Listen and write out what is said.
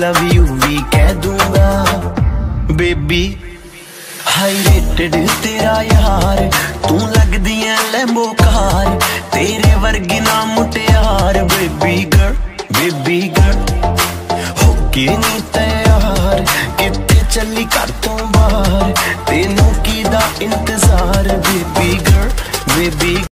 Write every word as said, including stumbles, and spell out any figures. Love you भी कह दूंगा बेबी। हाई रेटेड तेरा यार, तू लग दी है लैम्बो कार, तेरे वर्गी ना मुटियार। बेबी गर्ल बेबी गर्ल होके नहीं तैयार, कितने चली कर तू बाहर, तेनू की दा इंतजार। Baby girl baby.